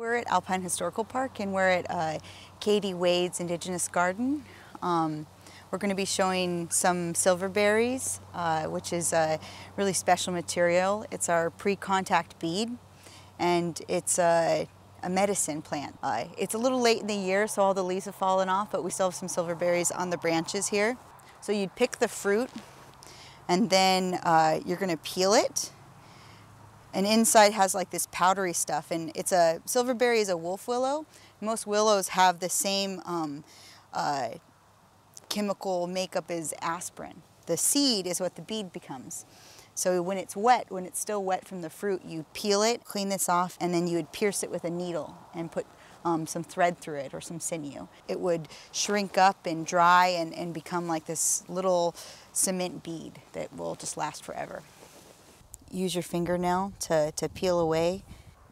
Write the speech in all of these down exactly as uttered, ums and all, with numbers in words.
We're at Alpine Historical Park, and we're at uh, Katie Wade's Indigenous Garden. Um, we're going to be showing some silverberries, uh, which is a really special material. It's our pre-contact bead, and it's a, a medicine plant. Uh, it's a little late in the year, so all the leaves have fallen off, but we still have some silverberries on the branches here. So you'd pick the fruit, and then uh, you're going to peel it. And inside has like this powdery stuff, and it's a silverberry is a wolf willow. Most willows have the same um, uh, chemical makeup as aspirin. The seed is what the bead becomes. So when it's wet, when it's still wet from the fruit, you peel it, clean this off, and then you would pierce it with a needle and put um, some thread through it or some sinew. It would shrink up and dry and, and become like this little cement bead that will just last forever. Use your fingernail to, to peel away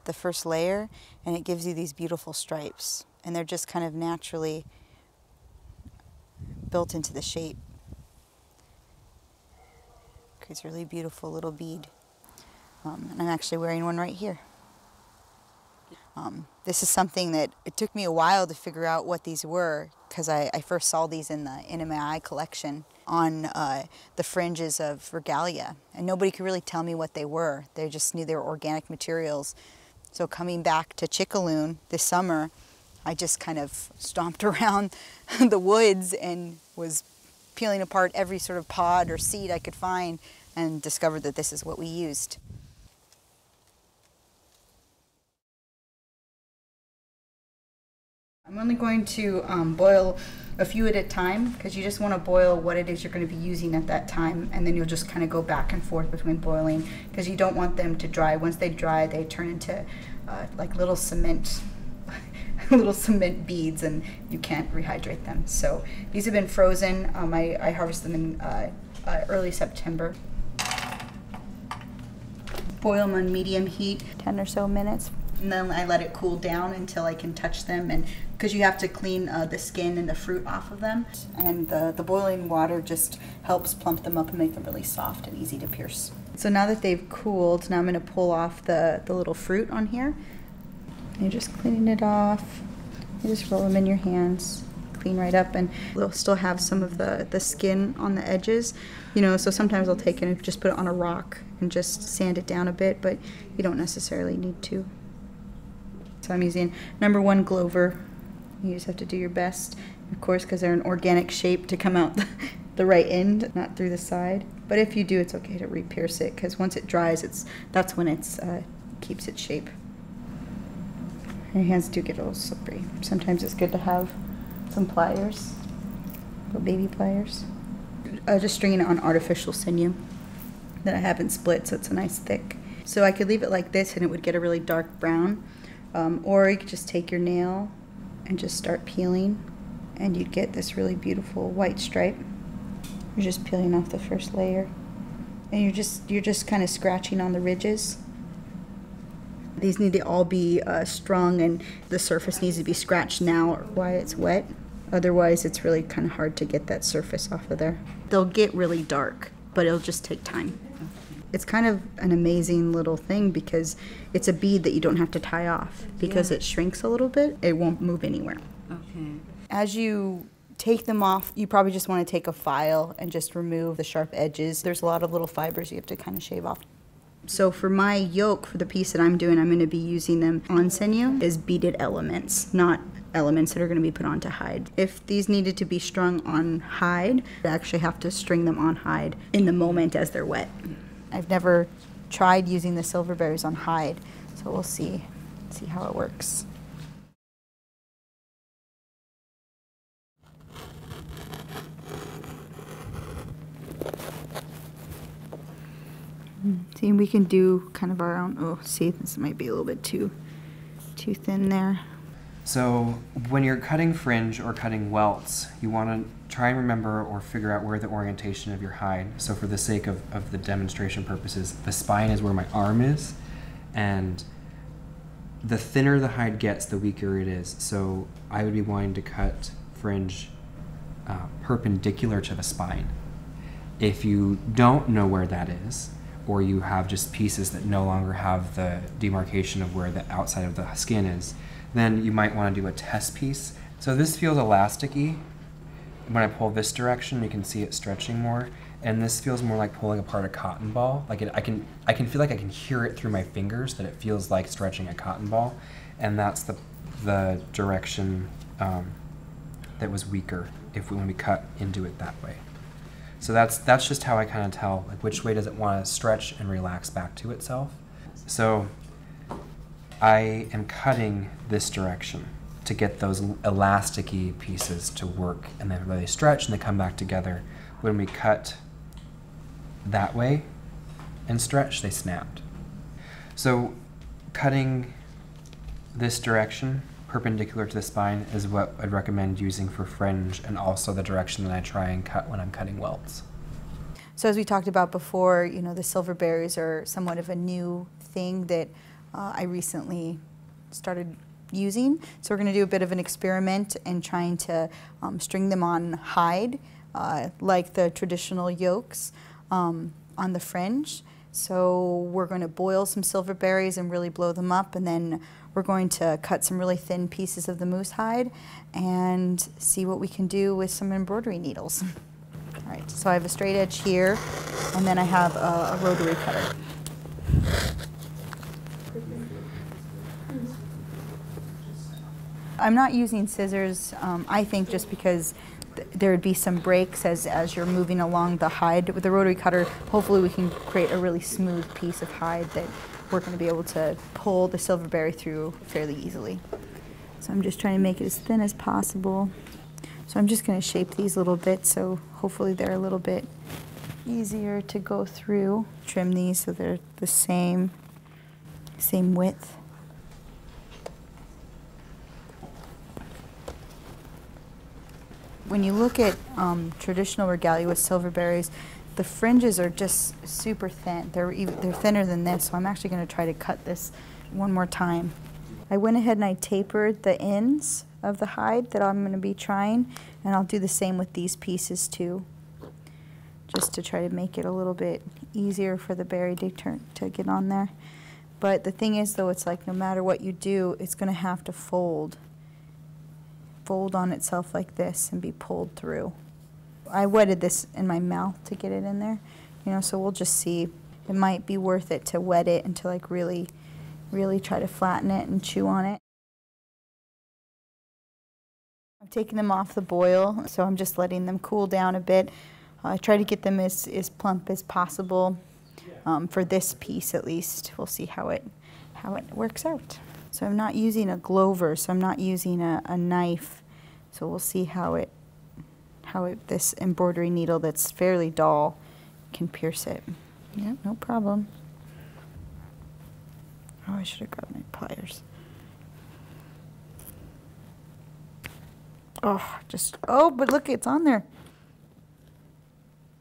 the first layer, and it gives you these beautiful stripes. And they're just kind of naturally built into the shape. Creates a really beautiful little bead. Um, and I'm actually wearing one right here. Um, this is something that it took me a while to figure out what these were, because I, I first saw these in the N M A I collection on uh, the fringes of regalia, and nobody could really tell me what they were. They just knew they were organic materials. So coming back to Chickaloon this summer, I just kind of stomped around the woods and was peeling apart every sort of pod or seed I could find, and discovered that this is what we used. I'm only going to um, boil a few at a time, because you just want to boil what it is you're going to be using at that time, and then you'll just kind of go back and forth between boiling, because you don't want them to dry. Once they dry, they turn into uh, like little cement, little cement beads, and you can't rehydrate them. So these have been frozen. Um, I, I harvest them in uh, uh, early September. Boil them on medium heat, ten or so minutes. And then I let it cool down until I can touch them, and because you have to clean uh, the skin and the fruit off of them, and the, the boiling water just helps plump them up and make them really soft and easy to pierce. So now that they've cooled, now I'm going to pull off the, the little fruit on here. You're just cleaning it off. You just roll them in your hands, clean right up, and they'll still have some of the, the skin on the edges. You know, so sometimes I'll take it and just put it on a rock and just sand it down a bit, but you don't necessarily need to. So I'm using number one Glover. You just have to do your best, of course, because they're an organic shape, to come out the right end, not through the side. But if you do, it's okay to re-pierce it, because once it dries, it's that's when it uh, keeps its shape. Your hands do get a little slippery. Sometimes it's good to have some pliers, little baby pliers. Uh, just stringing it on artificial sinew that I haven't split, so it's a nice thick. So I could leave it like this, and it would get a really dark brown. Um, or you could just take your nail and just start peeling, and you'd get this really beautiful white stripe. You're just peeling off the first layer, and you're just you're just kind of scratching on the ridges. These need to all be uh, strung, and the surface needs to be scratched now while it's wet. Otherwise, it's really kind of hard to get that surface off of there. They'll get really dark, but it'll just take time. It's kind of an amazing little thing, because it's a bead that you don't have to tie off, because yeah. It shrinks a little bit. It won't move anywhere. Okay. As you take them off, you probably just want to take a file and just remove the sharp edges. There's a lot of little fibers you have to kind of shave off. So for my yoke, for the piece that I'm doing, I'm going to be using them on sinew, is beaded elements, not elements that are going to be put onto hide. If these needed to be strung on hide, I actually have to string them on hide in the moment as they're wet. I've never tried using the silverberries on hide, so we'll see, see how it works. See, we can do kind of our own, oh, see, this might be a little bit too, too thin there. So when you're cutting fringe or cutting welts, you want to try and remember or figure out where the orientation of your hide. So for the sake of, of the demonstration purposes, the spine is where my arm is, and the thinner the hide gets, the weaker it is. So I would be wanting to cut fringe uh, perpendicular to the spine. If you don't know where that is, or you have just pieces that no longer have the demarcation of where the outside of the skin is, then you might want to do a test piece. So this feels elastic-y. When I pull this direction, you can see it stretching more, and this feels more like pulling apart a cotton ball. Like it, I can, I can feel like I can hear it through my fingers, that it feels like stretching a cotton ball, and that's the, the direction um, that was weaker if we, when we cut into it that way. So that's, that's just how I kind of tell, like, which way does it want to stretch and relax back to itself. So I am cutting this direction to get those elasticy pieces to work, and then they stretch and they come back together. When we cut that way and stretch, they snapped. So cutting this direction perpendicular to the spine is what I'd recommend using for fringe, and also the direction that I try and cut when I'm cutting welts. So as we talked about before, you know, the silverberries are somewhat of a new thing that uh, I recently started using. So we're going to do a bit of an experiment and trying to um, string them on hide, uh, like the traditional yolks um, on the fringe. So we're going to boil some silverberries and really blow them up, and then we're going to cut some really thin pieces of the moose hide and see what we can do with some embroidery needles. All right, so I have a straight edge here, and then I have a, a rotary cutter. I'm not using scissors, um, I think, just because there would be some breaks as, as you're moving along the hide. With the rotary cutter, hopefully we can create a really smooth piece of hide that we're going to be able to pull the silverberry through fairly easily. So I'm just trying to make it as thin as possible. So I'm just going to shape these a little bit, so hopefully they're a little bit easier to go through. Trim these so they're the same, same width. When you look at um, traditional regalia with silverberries, the fringes are just super thin. They're, even, they're thinner than this, so I'm actually going to try to cut this one more time. I went ahead and I tapered the ends of the hide that I'm going to be trying, and I'll do the same with these pieces too, just to try to make it a little bit easier for the berry to, turn, to get on there. But the thing is, though, it's like no matter what you do, it's going to have to fold. fold on itself like this and be pulled through. I wetted this in my mouth to get it in there, you know, so we'll just see. It might be worth it to wet it and to like really, really try to flatten it and chew on it. I've taken them off the boil, so I'm just letting them cool down a bit. Uh, I try to get them as, as plump as possible, um, for this piece at least. We'll see how it, how it works out. So I'm not using a Glover, so I'm not using a, a knife. So we'll see how it, how it, this embroidery needle that's fairly dull can pierce it. Yeah, no problem. Oh, I should have grabbed my pliers. Oh, just, oh, but look, it's on there.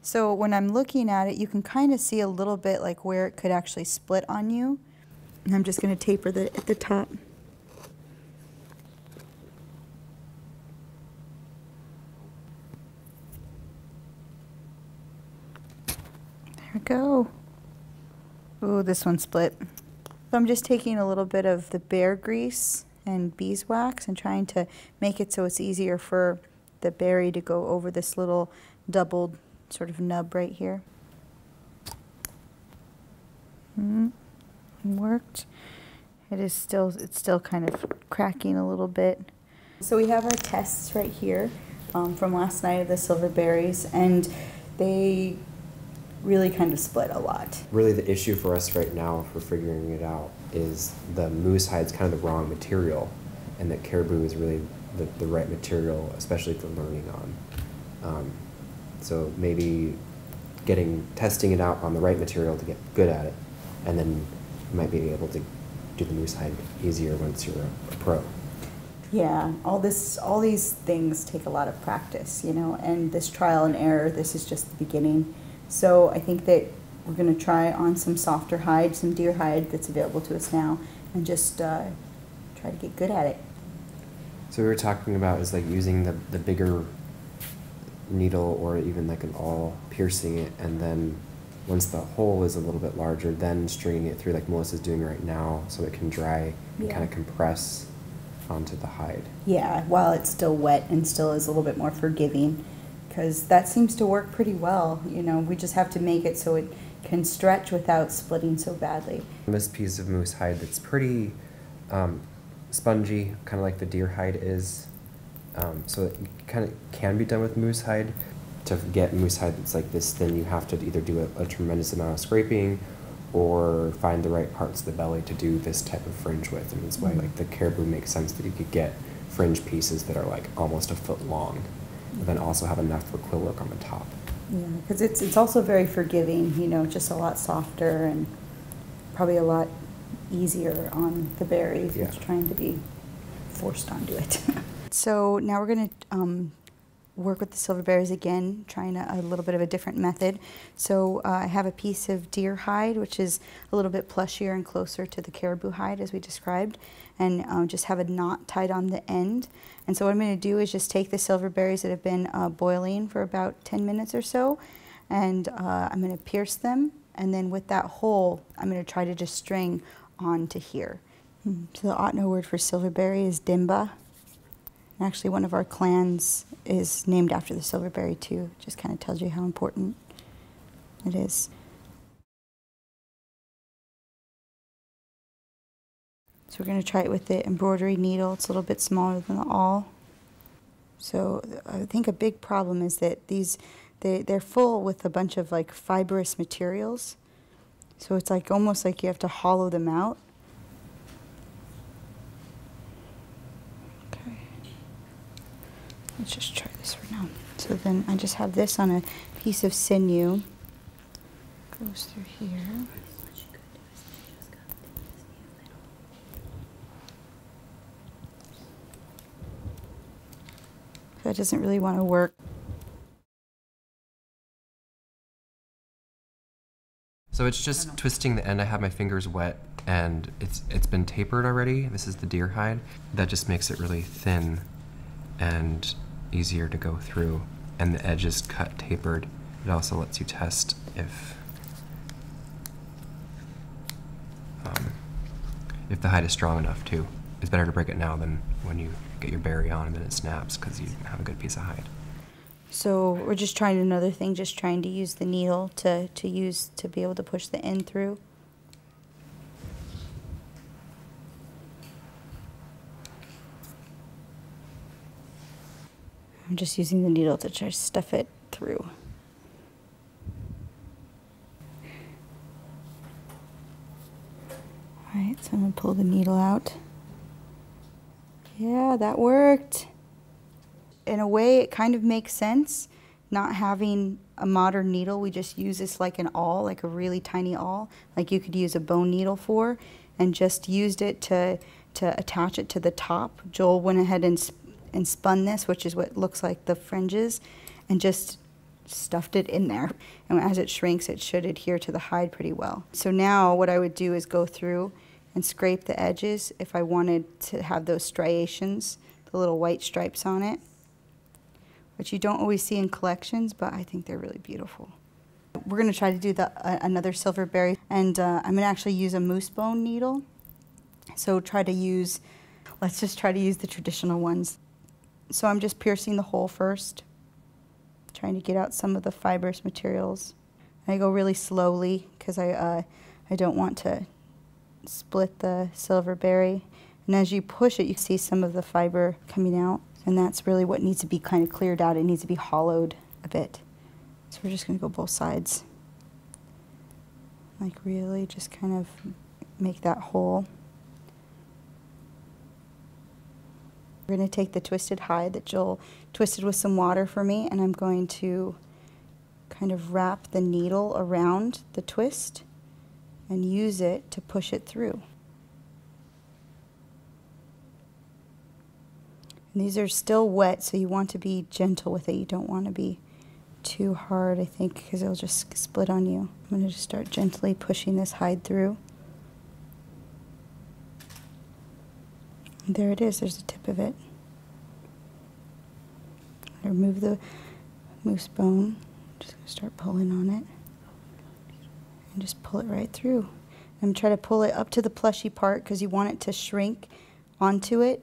So when I'm looking at it, you can kind of see a little bit like where it could actually split on you. And I'm just going to taper that at the top. There we go. Ooh, this one split. So I'm just taking a little bit of the bear grease and beeswax and trying to make it so it's easier for the berry to go over this little doubled sort of nub right here. Mm-hmm. Worked. It is still, it's still kind of cracking a little bit. So we have our tests right here um, from last night of the silverberries, and they really kind of split a lot. Really the issue for us right now for figuring it out is the moose hide's kind of the wrong material, and that caribou is really the, the right material, especially for learning on. Um, so maybe getting, testing it out on the right material to get good at it, and then you might be able to do the moose hide easier once you're a, a pro. Yeah, all this, all these things take a lot of practice, you know, and this trial and error, this is just the beginning. So I think that we're going to try on some softer hide, some deer hide that's available to us now, and just uh, try to get good at it. So we were talking about is like using the, the bigger needle or even like an awl, piercing it, and then once the hole is a little bit larger, then stringing it through like Melissa's doing right now so it can dry and yeah. kind of compress onto the hide. Yeah, while it's still wet and still is a little bit more forgiving, because that seems to work pretty well. You know, we just have to make it so it can stretch without splitting so badly. This piece of moose hide that's pretty um, spongy, kind of like the deer hide is, um, so it kind of can be done with moose hide. To get moose hide that's like this thin, you have to either do a, a tremendous amount of scraping or find the right parts of the belly to do this type of fringe with, and that's why like the caribou makes sense that you could get fringe pieces that are like almost a foot long, but then also have enough for quill work on the top. Yeah, because it's, it's also very forgiving, you know, just a lot softer and probably a lot easier on the berry if yeah. it's trying to be forced onto it. So now we're going to um, work with the silverberries again, trying a, a little bit of a different method. So uh, I have a piece of deer hide, which is a little bit plushier and closer to the caribou hide as we described, and um, just have a knot tied on the end. And so what I'm going to do is just take the silverberries that have been uh, boiling for about ten minutes or so, and uh, I'm going to pierce them, and then with that hole I'm going to try to just string onto here. So the Ahtna word for silverberry is dimba. Actually, one of our clans is named after the silverberry, too. Just kind of tells you how important it is. So we're going to try it with the embroidery needle. It's a little bit smaller than the awl. So I think a big problem is that these, they, they're full with a bunch of like fibrous materials. So it's like almost like you have to hollow them out. Let's just try this for now. So then I just have this on a piece of sinew. Goes through here. That doesn't really want to work. So it's just twisting the end. I have my fingers wet and it's it's been tapered already. This is the deer hide. That just makes it really thin and easier to go through, and the edge is cut tapered. It also lets you test if um, if the hide is strong enough too. It's better to break it now than when you get your berry on and then it snaps, because you have a good piece of hide. So we're just trying another thing, just trying to use the needle to, to use to be able to push the end through. I'm just using the needle to try to stuff it through. All right, so I'm gonna pull the needle out. Yeah, that worked. In a way, it kind of makes sense not having a modern needle. We just use this like an awl, like a really tiny awl, like you could use a bone needle for, and just used it to, to attach it to the top. Joel went ahead and and spun this, which is what looks like the fringes, and just stuffed it in there. And as it shrinks, it should adhere to the hide pretty well. So now what I would do is go through and scrape the edges if I wanted to have those striations, the little white stripes on it, which you don't always see in collections, but I think they're really beautiful. We're going to try to do the, uh, another silverberry, and uh, I'm going to actually use a moose bone needle. So try to use, let's just try to use the traditional ones. So I'm just piercing the hole first, trying to get out some of the fibrous materials. And I go really slowly because I, uh, I don't want to split the silverberry. And as you push it, you see some of the fiber coming out, and that's really what needs to be kind of cleared out. It needs to be hollowed a bit. So we're just going to go both sides, like really just kind of make that hole. We're going to take the twisted hide that Joel twisted with some water for me, and I'm going to kind of wrap the needle around the twist and use it to push it through. And these are still wet, so you want to be gentle with it. You don't want to be too hard, I think, because it'll just split on you. I'm going to just start gently pushing this hide through. There it is, there's the tip of it. I remove the moose bone. I'm just gonna start pulling on it. and just pull it right through. I'm trying to pull it up to the plushy part because you want it to shrink onto it.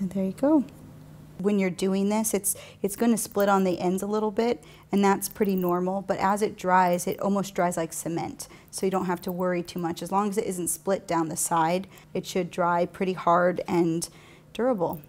And there you go. When you're doing this, it's, it's going to split on the ends a little bit, and that's pretty normal. But as it dries, it almost dries like cement, so you don't have to worry too much. As long as it isn't split down the side, it should dry pretty hard and durable.